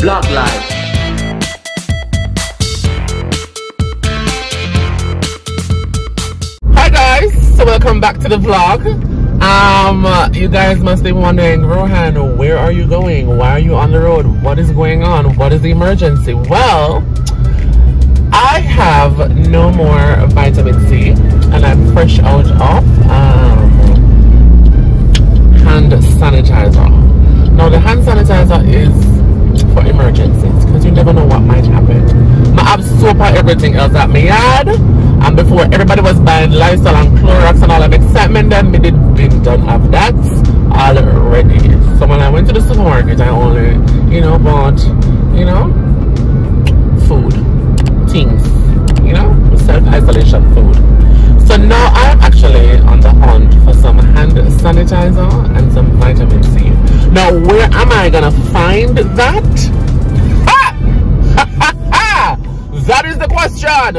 Blog Life. Hi guys, so welcome back to the vlog. You guys must be wondering, Rohan, where are you going? Why are you on the road? What is going on? What is the emergency? Well, I have no more vitamin C and I'm fresh out of hand sanitizer. Now the hand sanitizer is for emergencies because you never know what might happen. My abs soap and everything else at my yard, and before everybody was buying Lysol and Clorox and all of excitement, then we done have that already. So when I went to the supermarket, I only, bought, food, things, self-isolation food. So now I'm actually on the hunt for some hand sanitizer and some vitamin C. Now where am I gonna find that? Ah! That is the question.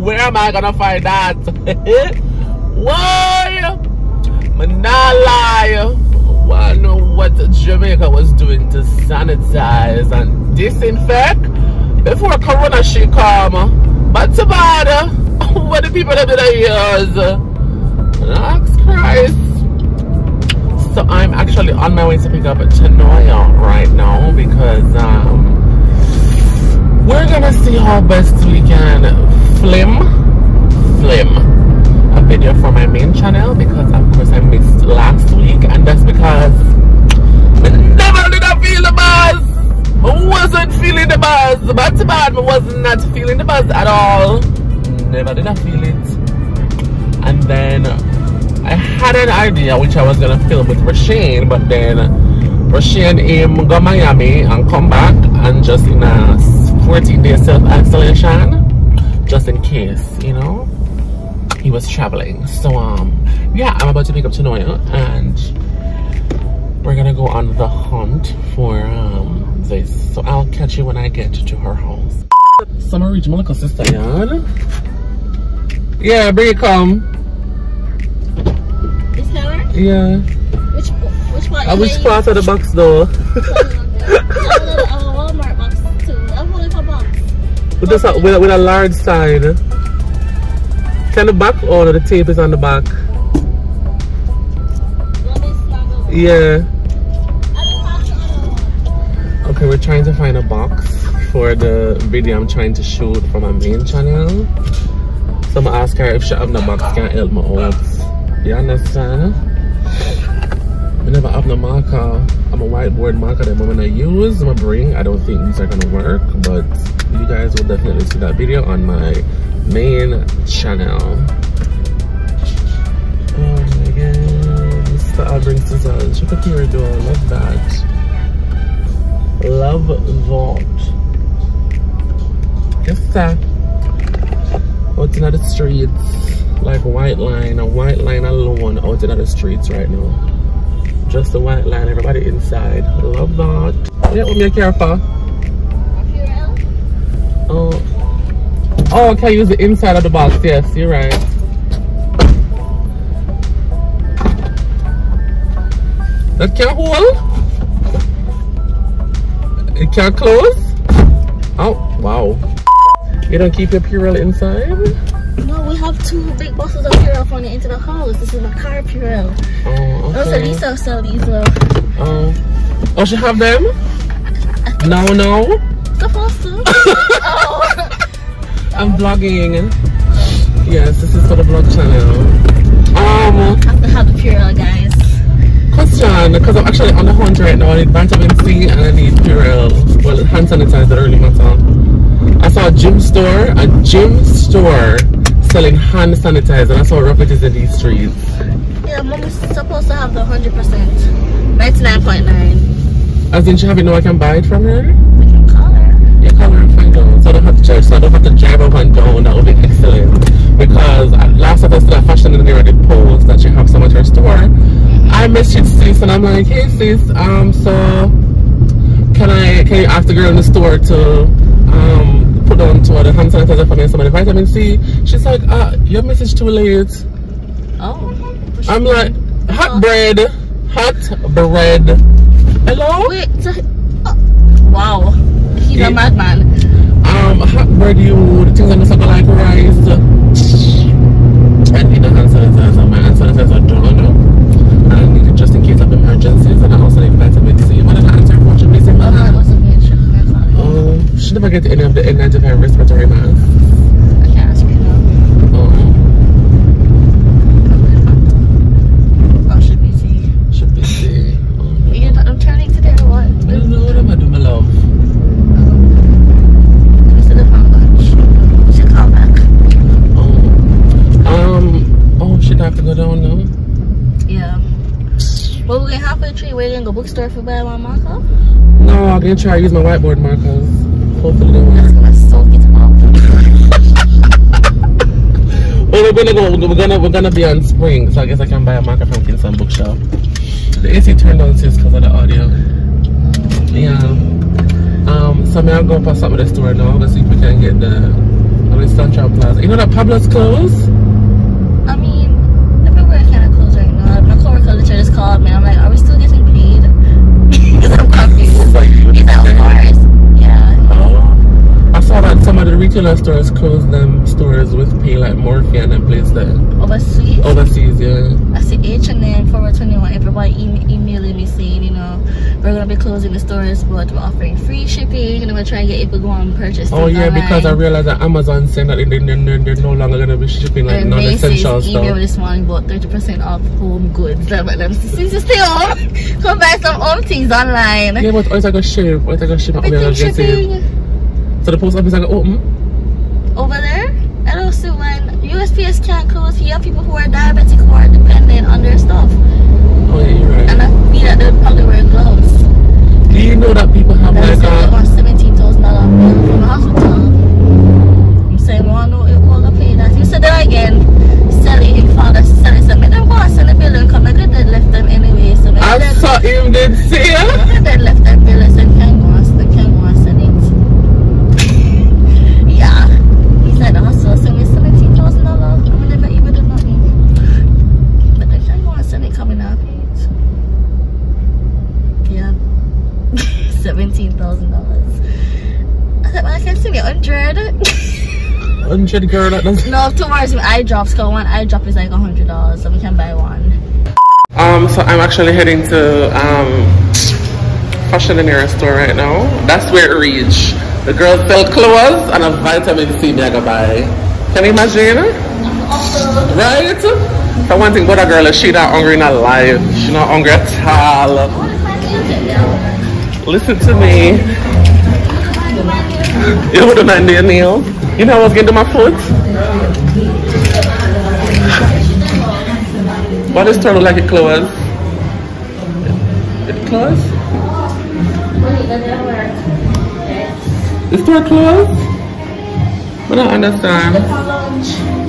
Where am I gonna find that? Why? I'm not lying. Well, I know what Jamaica was doing to sanitize and disinfect before Corona she come. But to bother, what the people have been use? Lord Christ. So I'm actually on my way to pick up Tanoya right now because we're gonna see how best we can film a video for my main channel, because of course I missed last week, and that's because I never did feel the buzz. I wasn't feeling the buzz, but I was not feeling the buzz at all. Never did I feel it. And then I had an idea which I was gonna film with Rashane, but then Rashane go to Miami and come back and just in a 14-day self-isolation, just in case, he was traveling. So yeah, I'm about to pick up Tanoya and we're gonna go on the hunt for this. So I'll catch you when I get to her house. So I'm gonna reach my little sister, y'all. Yeah, bring it come. Yeah. Which part? Which part of the box though? Walmart box too. I'm holding for box. With a large sign. Can the back or the tape is on the back? Yeah. Okay, we're trying to find a box for the video I'm trying to shoot for my main channel. So I'm gonna ask her if she have no box can help me out. You understand? I never have no marker. I'm a whiteboard marker that I'm gonna use. I'm gonna bring. I don't think these are gonna work, but you guys will definitely see that video on my main channel. Oh my god, sister, I'll bring scissors. Look at your door. Love that. Love that. Yes, sir. Out in the streets, like a white line alone out in the streets right now. Just the white line, everybody inside. Love that. Yeah, what me a care for? Purell. Oh, okay, use the inside of the box. Yes, you're right. That can't hold? It can't close? Oh, wow. You don't keep your Purell inside? No, we have two big boxes of Purell from the end of the house. This is the car Purell. Oh, okay. Also, Lisa sell these though. Oh. Oh, she have them? No. The first two. Oh. I'm vlogging. Yes, this is for the vlog channel. I have to have the Purell, guys. Question, because I'm actually on the hunt right now. I need vitamin C and I need Purell. Well, hand sanitizer, that really matter. I saw a gym store selling hand sanitizer. That's how rough it is in these streets. Yeah, mom is supposed to have the 100%. 99.9. As in, she have it now, I can buy it from her? I can call her. Yeah, call her and find out. So I don't have to charge, so I don't have to drive up and down. That would be excellent. Because last time I saw Fashion Arena did post that she have so much her store. I messaged sis and I'm like, hey sis, so can you ask the girl in the store to put on to the hand sanitizer for me and some of the vitamin C? She's like, your message too late. Oh. I'm like, hot bread. Hello? Wait, wow. You're a madman. Hot burdew, things on the circle like rice. I need the hand sanitizer. My hand sanitizer don't know. I need it just in case of emergencies, and I also need vitamin C. What an answer, unfortunately. Oh, she never get any of the N95 respiratory masks. Bookstore for buy my marker? No, I'm gonna try to use my whiteboard markers. Hopefully they work. That's gonna soak it up. Well, we're gonna be on spring, so I guess I can buy a marker from Kingston bookshop. The AC turned on just because of the audio. Yeah. So I'm going past up with the store now. Let's see if we can get the Central Plaza. You know that Pablo's closed? I mean, everywhere is kind of closed right now. My coworker literally just called me. I'm like, are we still getting paid? I'm confused. It's out of ours. Yeah. Oh. I saw that some of the retailer stores closed them stores with pay, like Morphe and then place that. Overseas? Overseas, yeah. I see H&M, Forever 21, everybody emailing me saying, you know, we're going to be closing the stores, but we're offering free shipping, and we're trying to get people to go and purchase. Oh, yeah, online. Because I realized that Amazon said that they're no longer going to be shipping, like, non-essential stuff. Email this morning bought 30% off home goods. I'm like, since you stay home, come buy some home things online. Yeah, but always I got ship. Always I got ship. So the post office I got open? Over there? I don't see when USPS can't close. You have people who are diabetic who are dependent on their stuff. Oh, yeah, you're right. And I feel that they would probably wear gloves. Do you know that people have like a $17,000 bill from the hospital? I'm saying, well, no, it won't pay that. You said there again, selling him father, selling some. Make them go and send the bill and come. I could have left them anyway. So I saw him, did see him. I could have left that bill and said, can go and send it. Yeah. He said, also, send me $17,000. I would never even do nothing. But they can go and send it coming up. Yeah, $17,000. I said, well, I can send me 100. 100, girl. That doesn't. No, tomorrow's my eye drops. Cause one eye drop is like $100, so we can buy one. So I'm actually heading to Fashion Arena store right now. That's where it reaches. The girls sell clothes and a vitamin C mega buy. Can you imagine? Right? For one thing, but a girl, she not hungry in her life. She not hungry at all. Listen to me. You wouldn't mind your nail. You know I was getting to my foot? Why does turtle like it close? It close? Is it close? I don't understand.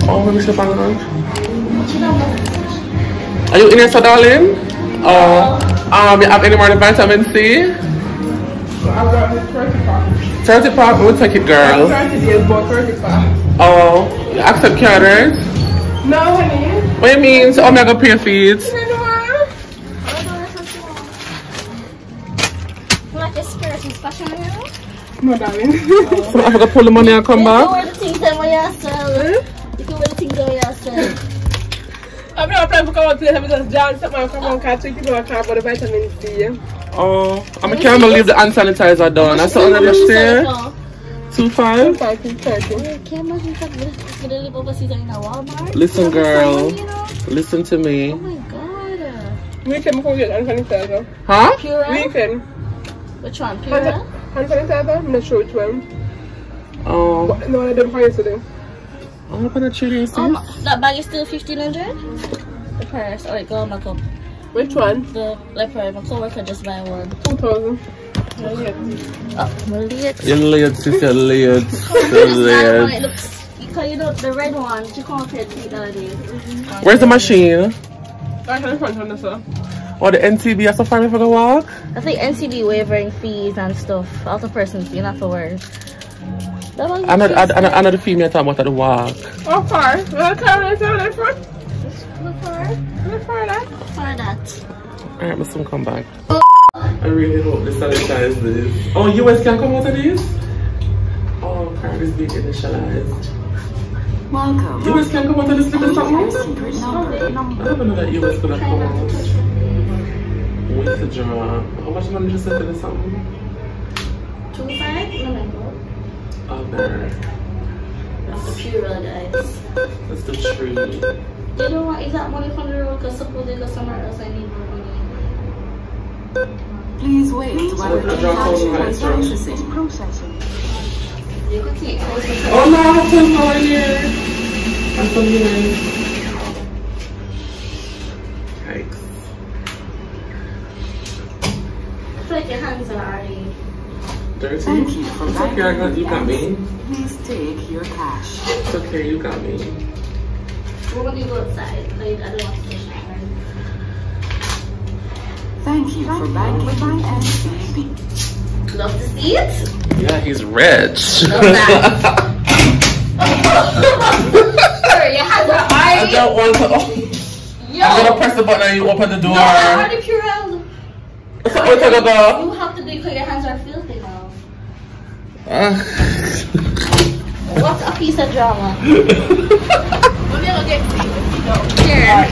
Oh, let me sleep on lunch. Are you in here, so darling? You have any more than vitamin C? I've got the 30 pop. 30 pop? We'll take it, girl. 30 is about 30 pop. Oh, you accept card, right? No, honey. What do you mean? So I'm not going to pay for it. Like a spirit in Fashion Arena? No, darling. So I'm going to pull the money and come back? You can wear the things that we are selling. You can wear the things that we are selling. I'm not applying for common place, I'm just down somewhere and come on, can't treat people, I can't buy the vitamin C. Oh, I can't believe the hand sanitizer done. I saw it on the stairs. 2.5? 2.5, can't imagine if they live overseas in a Walmart. Listen, girl. Listen to me. Oh my god. We can go get hand sanitizer. Huh? Purell? We can. Which one? Purell? Hand sanitizer? I'm not sure which one. Oh. But no, I didn't buy it today. Oh, that bag is still 1,500? The purse. Alright, go on my cup. Which one? The leopard. My coworker just buy one. 2,000. Oh, late. You're late, sis. You're late. You're late. Look, you know, the red one, she can't pay $3 nowadays. Where's the machine? Right in front of us, sir. Or the NCB, that's so far for the walk? I think NCB wavering fees and stuff. Also person fee, not for work. Another female time about the walk. How far? What time is that for? How far? How far that? Alright, let's come back. I really hope they sanitize this. Oh, US can come out of this? Oh, crap, it's being initialized. Welcome. US can come out of this little something? I never know that US could have come out. What's the jar? How much money did you say for this something? 25? No. Oh, there. That's the Purell, guys. That's the tree. You know what? Is that money from the road? Because supposedly because somewhere else I need more money. Please wait while the transaction is processing. You can take it. Oh no, I have to go in here. I'm so mean. Yikes. I feel like your hands are already dirty. Thank you for that. It's okay, I got you. Got me. Please take your cash. It's okay, you got me. We're going to go outside, like, I don't want to shower. Thank you for banking with my NCB. Love to see it? Yeah, he's rich. Love that. Sorry, your hands are already. I don't want to. Oh. Yo. I'm going to press the button and you open the door. No, I'm already Purell. What's up with the door? You have to be clear, your hands are filthy now. What a piece of drama.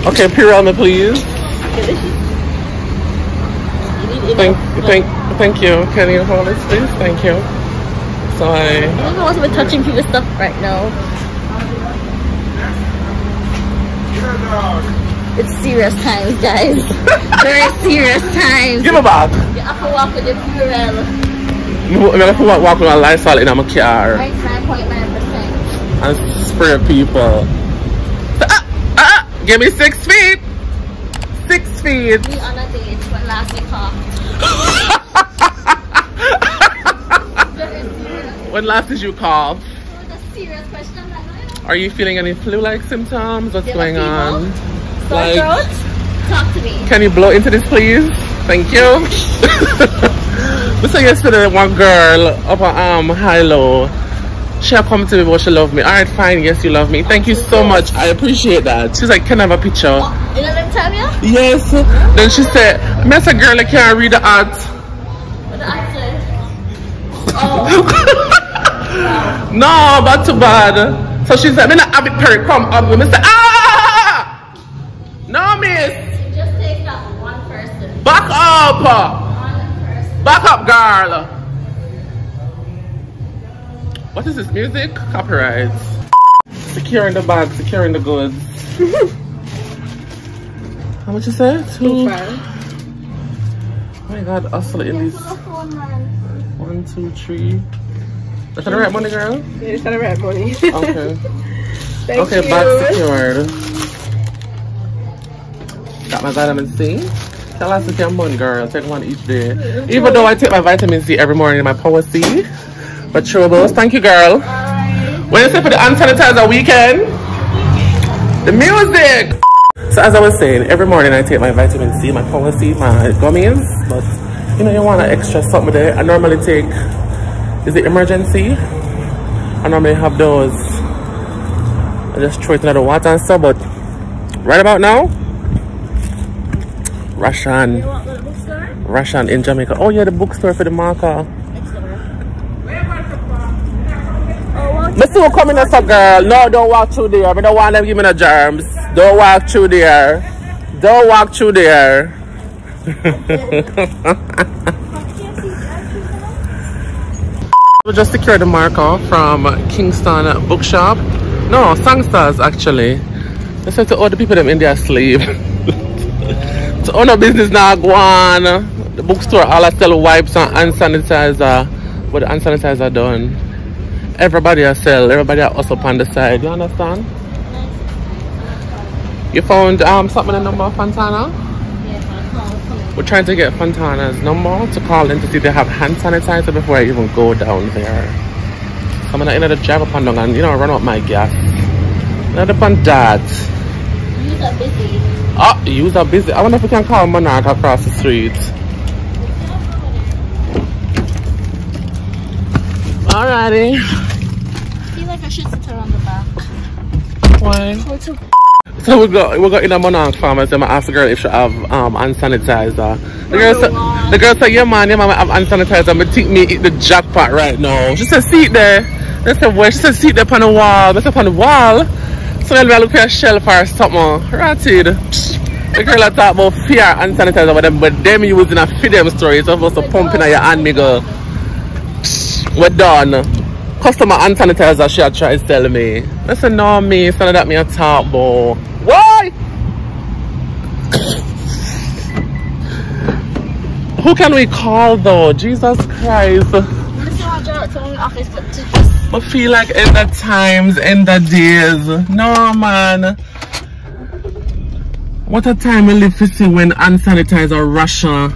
Okay, Purell me please. Thank you. Can you hold this please? Thank you. So I don't know what's touching people's stuff right now. It's serious times, guys. Very serious times. Give me back. You have to walk with the Purell. I'm gonna walk with my Lysol in my car. 99.9%. And spray people. Give me 6 feet. 6 feet. We on a date when last we coughed. When last did you cough? That was a serious question. Are you feeling any flu-like symptoms? What's going on? Sore throat? Talk to me. Can you blow into this, please? Thank you. We saw yesterday one girl up her arm, high-low. She'll come to me but she love me. Alright, fine, yes you love me. Thank you so much. I appreciate that. She's like, can I have a picture? Oh, you know them time, yeah? Yes. Yeah. Then she said, Miss a girl I can't read the art. What the art said? Oh. No, but too bad. So she said, me not have it Perry, come up with me. Say, ah! No miss. You just take that one person. Back up! One person. Back up, girl. What is this music? Copyright. Securing the bag, securing the goods. How much you say? 2.5. Oh my god, hustle in this. 1, 2, 3. Is that the right money, girl? Yeah, it's the right money. Okay. Thank okay, you. Bag secured. Got my vitamin C. Tell us to take one, girl. Take one each day. Even though I take my vitamin C every morning, my power C. But troubles, thank you, girl. When you say for the unsanitizer weekend, the music. So as I was saying, every morning I take my vitamin C, my power C, my gummies. But you know, you want an extra something there. I normally take, is it emergency? I normally have those. I just throw it into the water and stuff. But right about now, Rashane. Rashane in Jamaica. Oh yeah, the bookstore for the marker. Me still coming as a girl. No, don't walk through there. I don't want them giving me no germs. Don't walk through there. Don't walk through there. We just secured the marker from Kingston bookshop. No, Sangsters actually. They said to all the people them in their sleep. To own a business now, go on. The bookstore, all I sell wipes and sanitizer. But the hand sanitizer done. Everybody I sell, everybody else up on the side, you understand? You found something in the number of Fontana? Yeah, we're trying to get Fontana's number to call in to see if they have hand sanitizer before I even go down there. So I'm gonna end up drive up and you know run out my gas. Not upon that. You's are busy. Oh, you's are busy. I wonder if we can call Monarch across the street. Alrighty. I feel like I should sit around the back. Why? So So we got in a Monarch Pharmacy. I asked the girl if she have hand sanitizer. The girl said, yeah man, your mama have hand sanitizer. I think me hit the jackpot right now. She said, see it there. I said, where? She said, see it there on the wall. I said, on the wall? So then I look at a shelf or something. Ratted. The girl I talk about fear hand sanitizer but them using a freedom story. It's supposed to pump in your hand, me go. We're done. Customer hand sanitizer she had tried to sell me. I said, no me, it's none of that me a talk, boy. Why? Who can we call though? Jesus Christ. I feel like in the times, in the days. No man. What a time we live to see when hand sanitizer Russia.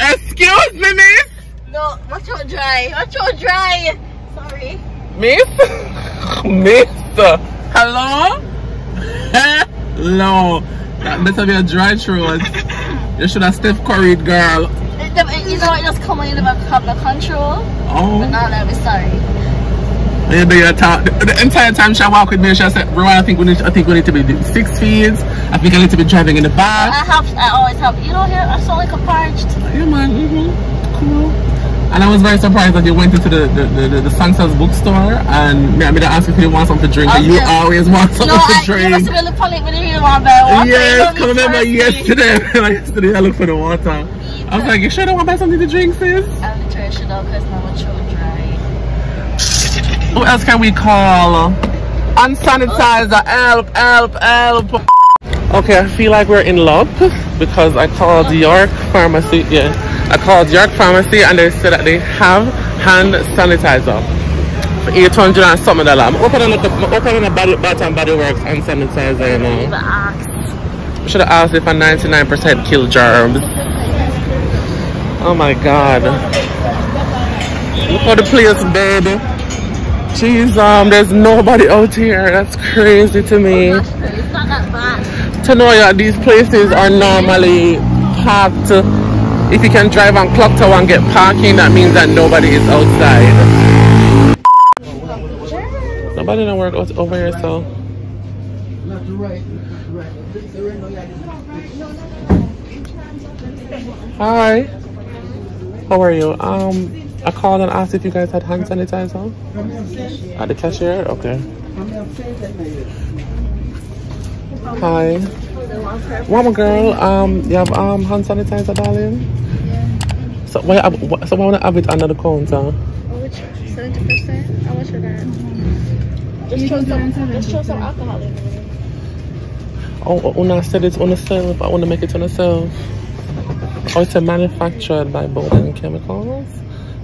Excuse me, miss. No, watch out dry. Watch out dry. Sorry. Miss? Miss. Hello? Hello. That better be a dry throat. You should have Steph Curry'd, girl. You know, it just come when you never have the control. Oh. But now I'll be sorry. Yeah, the entire time she walked with me, she said, bro, I think we need to be 6 feet. I think I need to be driving in the back. I always have, you know, here, I saw like a parched. Yeah, man, cool. And I was very surprised that you went into the Sansa's bookstore and I mean, I asked if you want something to drink, and you always want something to drink. No, you must have been looking when you want water. Yes, come remember yesterday I looked for the water. I was like, you sure don't want to buy something to drink, sis? I'm literally sure though, because now I'm too dry. Who else can we call? Unsanitizer, help, help, help. Okay, I feel like we're in love because I called York Pharmacy. Yeah, I called York Pharmacy and they said that they have hand sanitizer for $800 and something. I'm opening a Bath and Body Works hand sanitizer, you know. I should have asked if a 99% kill germs. Oh my God. Look how the place, baby. Jeez, there's nobody out here. That's crazy to me. Oh, it's not that bad. Tanoya, these places are normally packed. If you can drive on Clock Tower and get parking, that means that nobody is outside. Nobody don't work over here, so. Not right. Hi. How are you? I called and asked if you guys had hand sanitizer at the cashier. Okay. Hi. Mama girl, you have hand sanitizer, darling? Yeah. So why wanna have it under the counter? Which 70%? How much are that? Just throw some alcohol in there. Oh, Una said it's on herself. I wanna make it on herself. Oh, it's manufactured by Bowden Chemicals.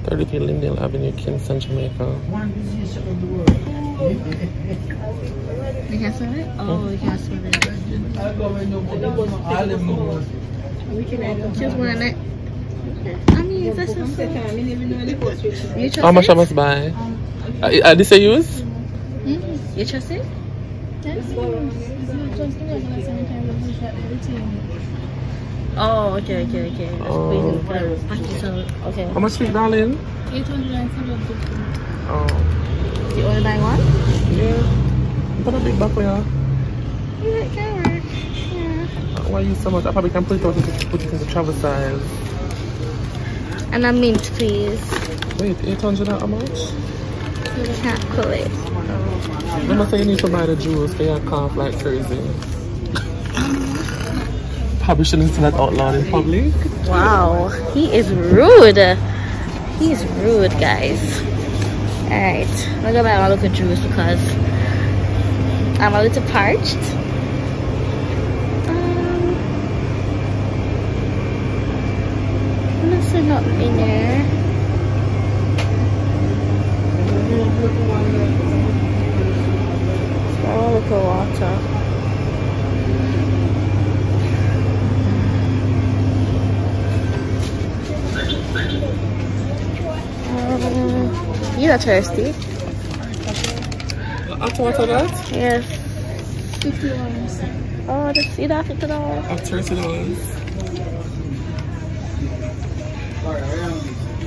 30 Lindale Avenue, Kingston, Jamaica. One busiest in the world. We can serve it? Oh, we can serve it. We can choose one. I mean, that's just it. You trust it? How much I must buy? Are this a use? Mm-hmm. You trust it? Yes. Oh, okay. Okay. How much is it, darling? 850. Oh. You only buy one? Yeah. Put a big buck there. Yeah, it can work. Yeah. Why use so much? I probably can put it in the travel size. And a mint, please. Wait, 800 how much? You can't call it. Remember, say you need to buy the jewels. They are cough like crazy. Probably shouldn't say that out loud in public. Wow, he is rude. He's rude, guys. Alright, I'm gonna buy a look at juice because I'm a little parched. I'm gonna say nothing in there. So look at water. You are thirsty. After what of that? Yes. $50. Oh, that's it. $50. I'm $30.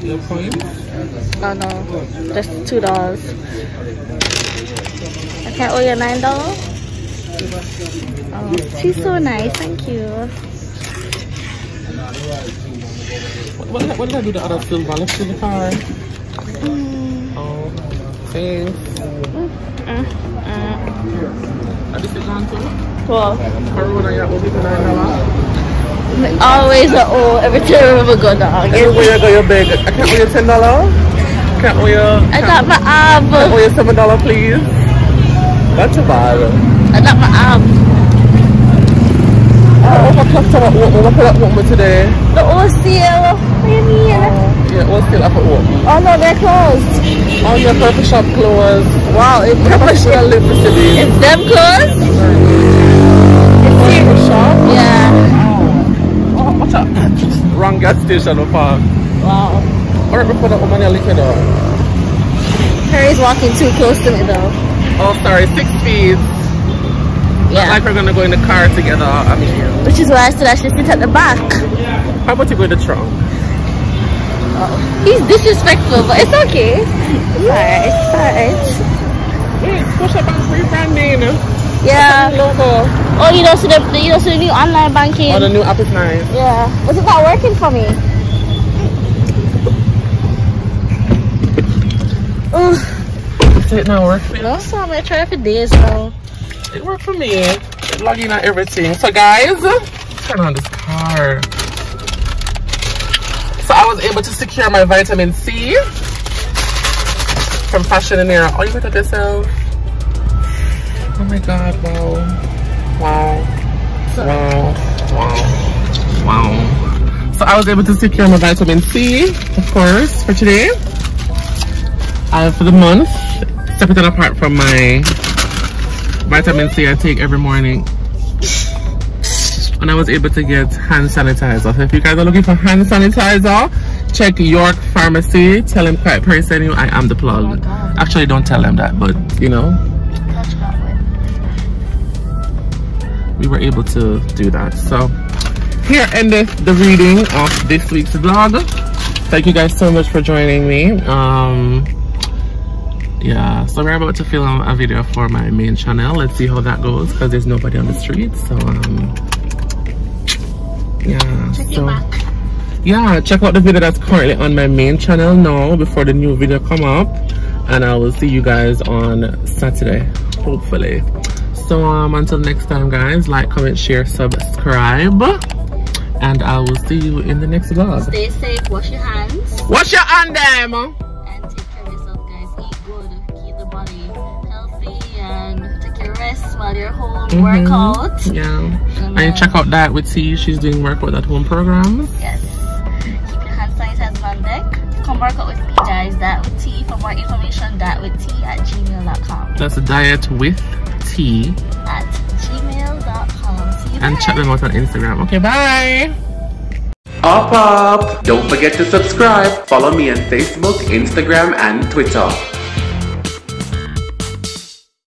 Your point? Oh no, just $2. Okay, oh, you're $9? Oh, she's so nice. Thank you. What did I do the other silver? Let's do the card. Oh, save. I just did on too. Well, always an old. Every time we go down. Everywhere you go, your bag. I can't wear your $10. Can't wear. I got my arm. Can't wear your $7, please. That's a vibe. I got my arm. What customer what with today? The OCL. What do you mean? Yeah, OCL up at work. Oh no, they're closed. Oh yeah, Purple Shop closed. Wow, it's Purple Shop. It's them closed? It's Purple Shop? Yeah. Oh, what's up? Wrong gas station up park. Wow. Alright, before that woman, I lick it up. Harry's walking too close to me though. Oh, sorry, 6 feet. Yeah. Not like we're gonna go in the car together. I mean, yeah. Which is why I said I should sit at the back. How about you go in the trunk? Oh. He's disrespectful, but it's okay. It's alright. It's alright. Yeah, push up on free branding. Yeah. Logo. Oh, you don't see the new online banking. Oh, the new app is nice. Yeah. Was it not working for me? Is it not working? No, so I'm gonna try it for days now. It worked for me. It's logging on everything. So guys, turn on this car. So I was able to secure my vitamin C from Fashion Arena. Oh, you look at yourself. Oh my God, wow. Wow. So, wow. Wow. So I was able to secure my vitamin C, of course, for today. For the month. Separate and apart from my vitamin C I take every morning, and I was able to get hand sanitizer. So if you guys are looking for hand sanitizer, check York Pharmacy. Tell them Quiet Person you I am the plug. Oh, actually don't tell them that, but you know, we were able to do that. So here endeth the reading of this week's vlog. Thank you guys so much for joining me. Yeah, so we're about to film a video for my main channel. Let's see how that goes because there's nobody on the street. So yeah, check out the video that's currently on my main channel now before the new video come up, and I will see you guys on Saturday hopefully. So until next time guys, like, comment, share, subscribe, and I will see you in the next vlog. Stay safe, wash your hands. Wash your hand, damn. While you're home, workout. Yeah. And check out Diet with Tea. She's doing workout at home programs. Yes. Keep your hand sanitized on deck. Come work out with me, guys. Diet with Tea. For more information, dietwithtea@gmail.com. That's dietwithtea@gmail.com. See you. And check them out on Instagram. Okay, bye. Up. Don't forget to subscribe. Follow me on Facebook, Instagram, and Twitter.